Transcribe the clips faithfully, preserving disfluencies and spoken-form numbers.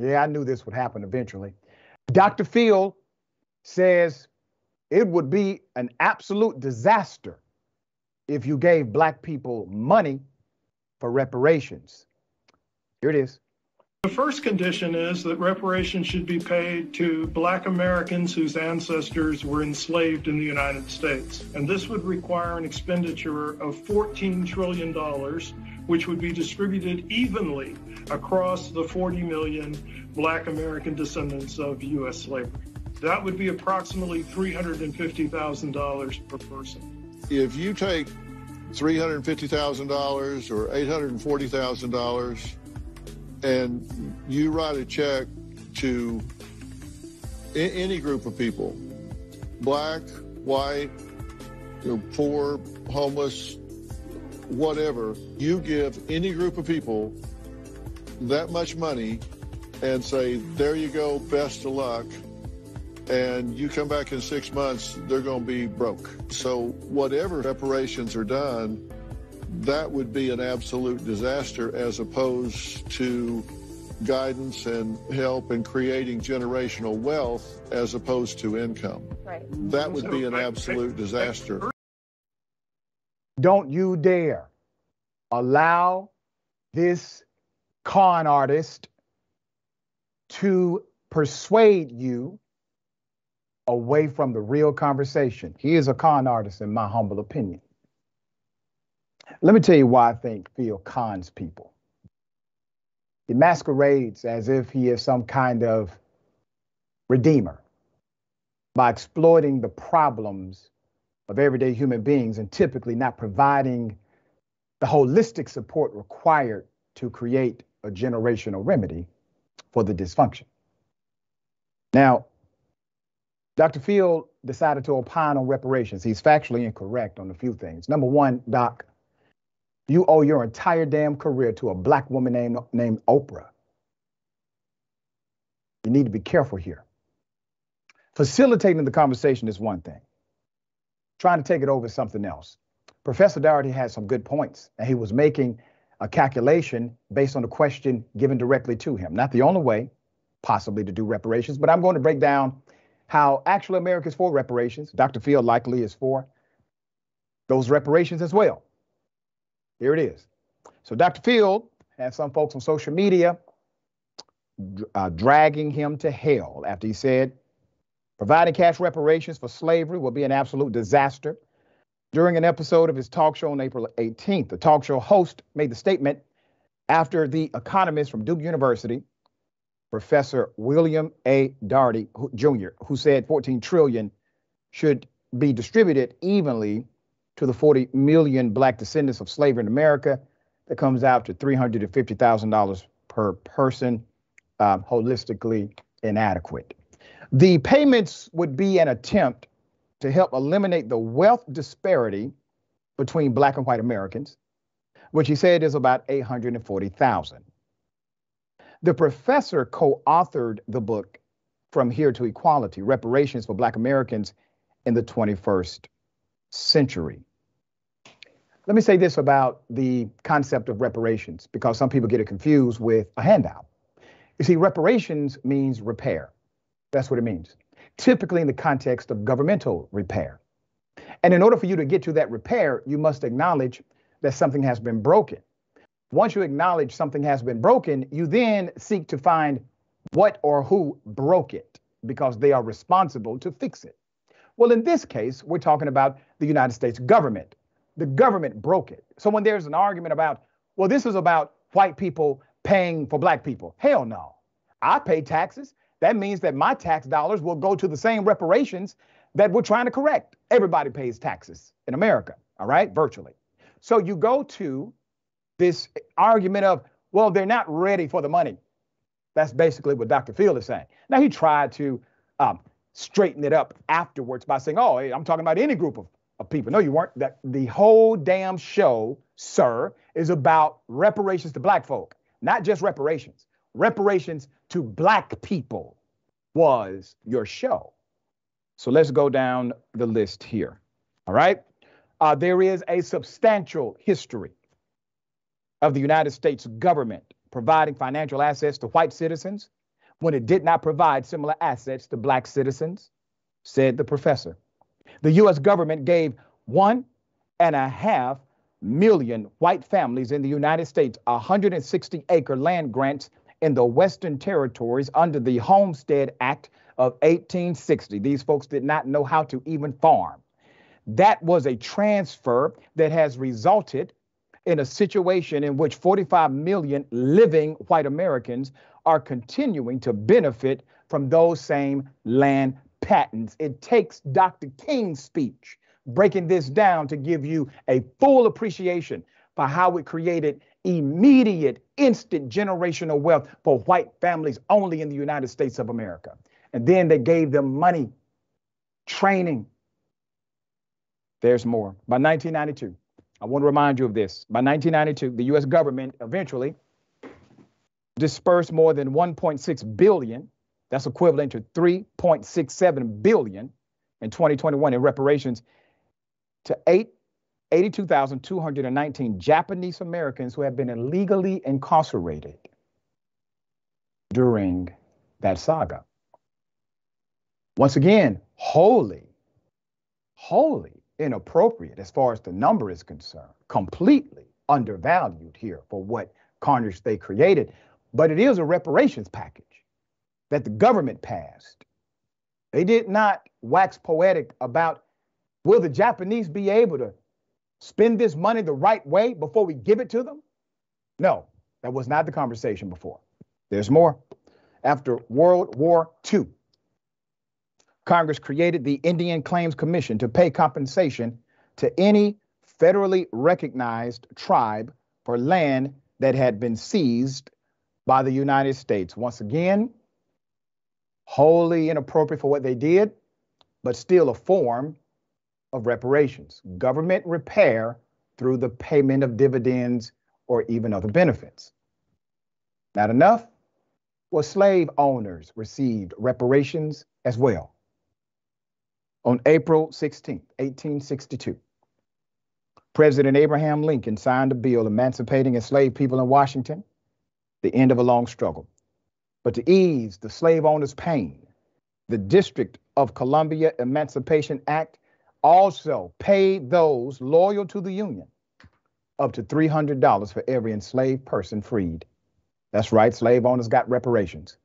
Yeah, I knew this would happen eventually. Doctor Phil says it would be an absolute disaster if you gave black people money for reparations. Here it is. The first condition is that reparations should be paid to black Americans whose ancestors were enslaved in the United States. And this would require an expenditure of fourteen trillion dollars, which would be distributed evenly across the forty million black American descendants of U S slavery. That would be approximately three hundred fifty thousand dollars per person. If you take three hundred fifty thousand dollars or eight hundred forty thousand dollars and you write a check to any group of people, black, white, you know, poor, homeless, whatever, you give any group of people that much money and say, there you go, best of luck, and you come back in six months, they're going to be broke. So whatever reparations are done, that would be an absolute disaster, as opposed to guidance and help in creating generational wealth as opposed to income. Right. That would be an absolute disaster. Don't you dare allow this con artist to persuade you away from the real conversation. He is a con artist, in my humble opinion. Let me tell you why I think Phil cons people. He masquerades as if he is some kind of redeemer by exploiting the problems of everyday human beings and typically not providing the holistic support required to create a generational remedy for the dysfunction. Now, Doctor Phil decided to opine on reparations. He's factually incorrect on a few things. Number one, Doc, you owe your entire damn career to a black woman named, named Oprah. You need to be careful here. Facilitating the conversation is one thing. Trying to take it over is something else. Professor Darity had some good points, and he was making a calculation based on a question given directly to him. Not the only way, possibly, to do reparations, but I'm going to break down how actual America is for reparations. Doctor Phil likely is for those reparations as well. Here it is. So Doctor Phil had some folks on social media uh, dragging him to hell after he said, providing cash reparations for slavery will be an absolute disaster. During an episode of his talk show on April eighteenth, the talk show host made the statement after the economist from Duke University, Professor William A. Darity Junior, who said fourteen trillion dollars should be distributed evenly to the forty million black descendants of slavery in America. That comes out to three hundred fifty thousand dollars per person, uh, holistically inadequate. The payments would be an attempt to help eliminate the wealth disparity between black and white Americans, which he said is about eight hundred forty thousand. The professor co-authored the book, From Here to Equality: Reparations for Black Americans in the twenty-first century. Let me say this about the concept of reparations, because some people get it confused with a handout. You see, reparations means repair. That's what it means, typically in the context of governmental repair. And in order for you to get to that repair, you must acknowledge that something has been broken. Once you acknowledge something has been broken, you then seek to find what or who broke it, because they are responsible to fix it. Well, in this case, we're talking about the United States government. The government broke it. So when there's an argument about, well, this is about white people paying for black people, hell no. I pay taxes. That means that my tax dollars will go to the same reparations that we're trying to correct. Everybody pays taxes in America, all right, virtually. So you go to this argument of, well, they're not ready for the money. That's basically what Doctor Phil is saying. Now, he tried to um, straighten it up afterwards by saying, oh, I'm talking about any group of Of people. No, you weren't. That the whole damn show, sir, is about reparations to black folk, not just reparations. Reparations to black people was your show. So let's go down the list here. All right. Uh, there is a substantial history of the United States government providing financial assets to white citizens when it did not provide similar assets to black citizens, said the professor. The U S government gave one and a half million white families in the United States one hundred sixty acre land grants in the Western Territories under the Homestead Act of eighteen sixty. These folks did not know how to even farm. That was a transfer that has resulted in a situation in which forty-five million living white Americans are continuing to benefit from those same land patents. It takes Doctor King's speech, breaking this down, to give you a full appreciation for how it created immediate, instant generational wealth for white families only in the United States of America. And then they gave them money, training. There's more. By nineteen ninety-two, I want to remind you of this. By nineteen ninety-two, the U S government eventually dispersed more than one point six billion. That's equivalent to three point six seven billion in twenty twenty-one in reparations to eighty-two thousand two hundred nineteen Japanese Americans who have been illegally incarcerated during that saga. Once again, wholly, wholly inappropriate as far as the number is concerned, completely undervalued here for what carnage they created. But it is a reparations package that the government passed. They did not wax poetic about, will the Japanese be able to spend this money the right way before we give it to them? No, that was not the conversation before. There's more. After World War Two, Congress created the Indian Claims Commission to pay compensation to any federally recognized tribe for land that had been seized by the United States. Once again, wholly inappropriate for what they did, but still a form of reparations, government repair through the payment of dividends or even other benefits. Not enough? Well, slave owners received reparations as well. On April sixteenth, eighteen sixty-two, President Abraham Lincoln signed a bill emancipating enslaved people in Washington, the end of a long struggle. But to ease the slave owners' pain, the District of Columbia Emancipation Act also paid those loyal to the Union up to three hundred dollars for every enslaved person freed. That's right, slave owners got reparations.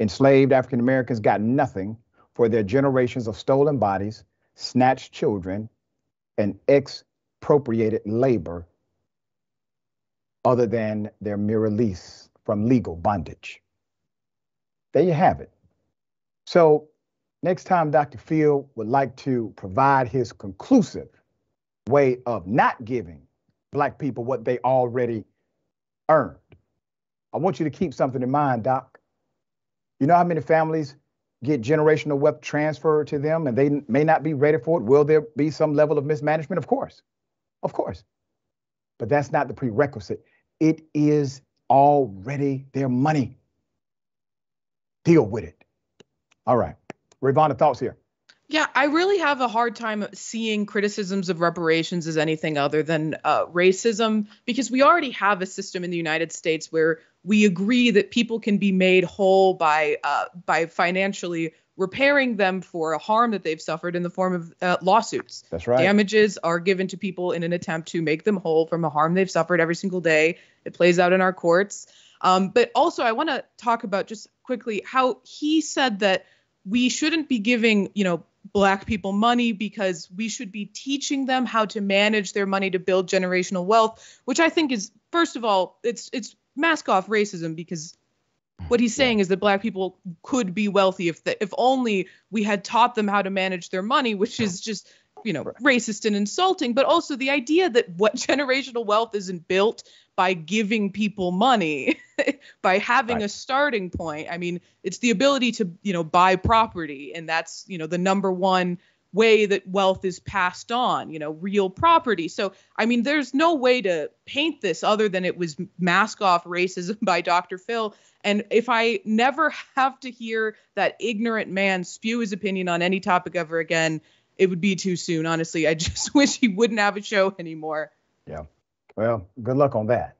Enslaved African Americans got nothing for their generations of stolen bodies, snatched children, and expropriated labor other than their mere release from legal bondage. There you have it. So next time Doctor Phil would like to provide his conclusive way of not giving black people what they already earned, I want you to keep something in mind, Doc. You know how many families get generational wealth transferred to them and they may not be ready for it? Will there be some level of mismanagement? Of course, of course. But that's not the prerequisite. It is already their money. Deal with it. All right. Rayyvana, thoughts here? Yeah, I really have a hard time seeing criticisms of reparations as anything other than uh, racism, because we already have a system in the United States where we agree that people can be made whole by uh, by financially repairing them for a harm that they've suffered in the form of uh, lawsuits. That's right. Damages are given to people in an attempt to make them whole from a harm they've suffered every single day. It plays out in our courts. Um, but also, I want to talk about just quickly how he said that we shouldn't be giving, you know, black people money because we should be teaching them how to manage their money to build generational wealth, which I think is, first of all, it's it's mask off racism, because what he's saying is that black people could be wealthy if the, if only we had taught them how to manage their money, which is just, you know, racist and insulting. But also the idea that what generational wealth isn't built by giving people money, by having right. a starting point. I mean, it's the ability to, you know, buy property. And that's, you know, the number one way that wealth is passed on, you know, real property. So, I mean, there's no way to paint this other than it was mask off racism by Doctor Phil. And if I never have to hear that ignorant man spew his opinion on any topic ever again, it would be too soon. Honestly, I just wish he wouldn't have a show anymore. Yeah. Well, good luck on that.